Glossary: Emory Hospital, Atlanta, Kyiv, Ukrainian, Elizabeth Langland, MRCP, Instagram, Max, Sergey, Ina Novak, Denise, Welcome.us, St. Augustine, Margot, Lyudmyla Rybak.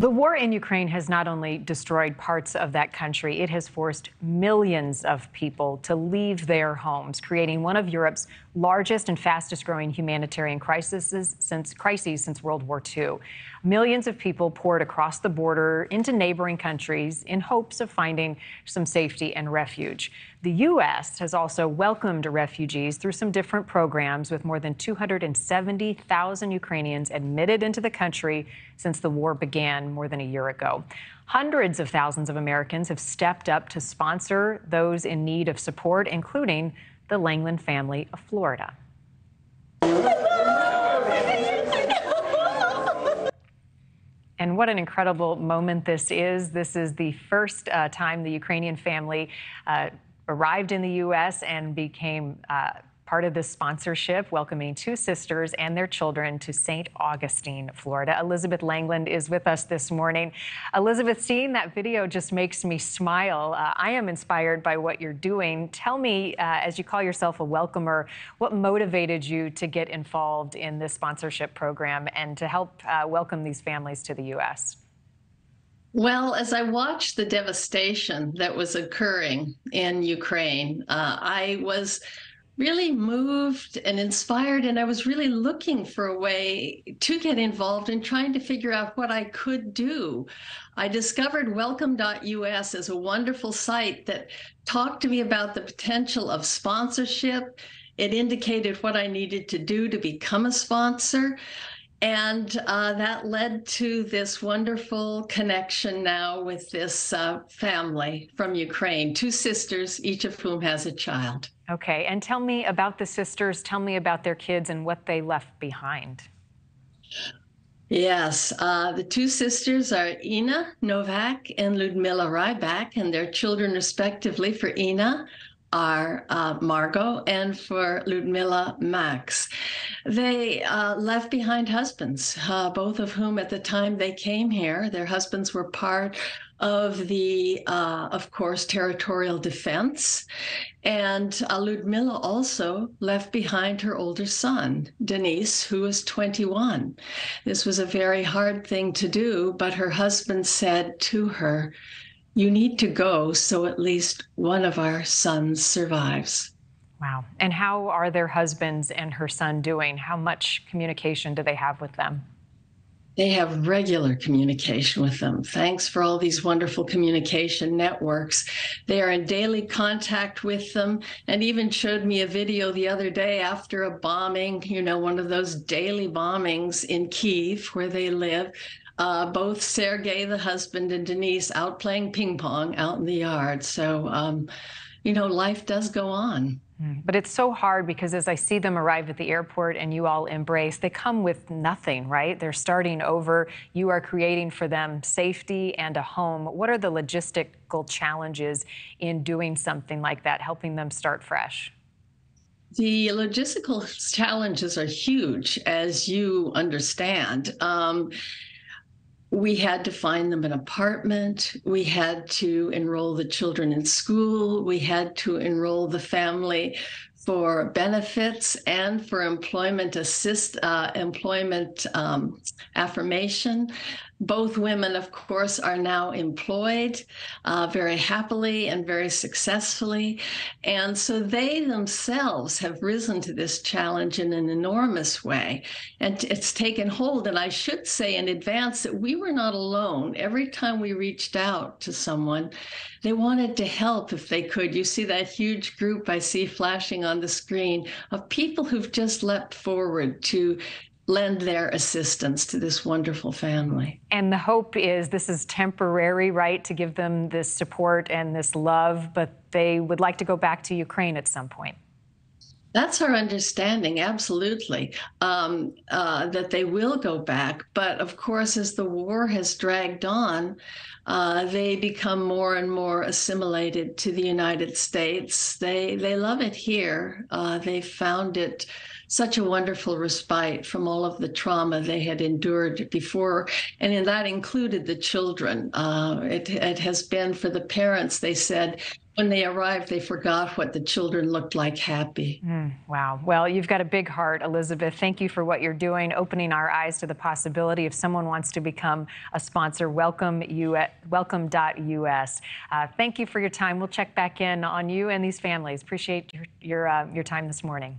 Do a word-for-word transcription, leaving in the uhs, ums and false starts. The war in Ukraine has not only destroyed parts of that country, it has forced millions of people to leave their homes, creating one of Europe's largest and fastest-growing humanitarian crises since, crises since World War Two. Millions of people poured across the border into neighboring countries in hopes of finding some safety and refuge. The U S has also welcomed refugees through some different programs, with more than two hundred seventy thousand Ukrainians admitted into the country since the war began more than a year ago. Hundreds of thousands of Americans have stepped up to sponsor those in need of support, including the Langland family of Florida. And what an incredible moment this is. This is the first uh, time the Ukrainian family uh, arrived in the U S and became uh, part of this sponsorship, welcoming two sisters and their children to Saint Augustine, Florida. Elizabeth Langland is with us this morning. Elizabeth, seeing that video just makes me smile. Uh, I am inspired by what you're doing. Tell me, uh, as you call yourself a welcomer, what motivated you to get involved in this sponsorship program and to help uh, welcome these families to the U S? Well, as I watched the devastation that was occurring in Ukraine, uh, I was really moved and inspired, and I was really looking for a way to get involved and trying to figure out what I could do. I discovered Welcome dot U S as a wonderful site that talked to me about the potential of sponsorship. It indicated what I needed to do to become a sponsor. And uh, that led to this wonderful connection now with this uh, family from Ukraine, two sisters, each of whom has a child. Okay, and tell me about the sisters, tell me about their kids and what they left behind. Yes, uh, the two sisters are Ina Novak and Lyudmyla Rybak, and their children respectively for Ina are uh, Margot, and for Lyudmyla, Max. They uh, left behind husbands, uh, both of whom at the time they came here, their husbands were part of the, uh, of course, territorial defense. And uh, Lyudmyla also left behind her older son, Denise, who was twenty-one. This was a very hard thing to do, but her husband said to her, "You need to go so at least one of our sons survives." Wow. And how are their husbands and her son doing? How much communication do they have with them? They have regular communication with them. Thanks for all these wonderful communication networks. They are in daily contact with them, and even showed me a video the other day after a bombing, you know, one of those daily bombings in Kyiv where they live. Uh, both Sergey, the husband, and Denise out playing ping pong out in the yard. So, um, you know, life does go on. But it's so hard because as I see them arrive at the airport and you all embrace, they come with nothing, right? They're starting over. You are creating for them safety and a home. What are the logistical challenges in doing something like that, helping them start fresh? The logistical challenges are huge, as you understand. Um, We had to find them an apartment. We had to enroll the children in school. We had to enroll the family for benefits and for employment assist, uh, employment um, affirmation. Both women, of course, are now employed uh, very happily and very successfully. And so they themselves have risen to this challenge in an enormous way. And it's taken hold. And I should say in advance that we were not alone. Every time we reached out to someone, they wanted to help if they could. You see that huge group I see flashing on the screen of people who've just leapt forward to lend their assistance to this wonderful family. And the hope is this is temporary, right, to give them this support and this love, but they would like to go back to Ukraine at some point. That's our understanding, absolutely, um, uh, that they will go back. But of course, as the war has dragged on, uh, they become more and more assimilated to the United States. They, they love it here. Uh, they found it such a wonderful respite from all of the trauma they had endured before, and in that included the children. Uh, it, it has been for the parents, they said, when they arrived, they forgot what the children looked like happy. Mm, wow. Well, you've got a big heart, Elizabeth. Thank you for what you're doing, opening our eyes to the possibility. If someone wants to become a sponsor, welcome dot U S. Uh, thank you for your time. We'll check back in on you and these families. Appreciate your, your, uh, your time this morning.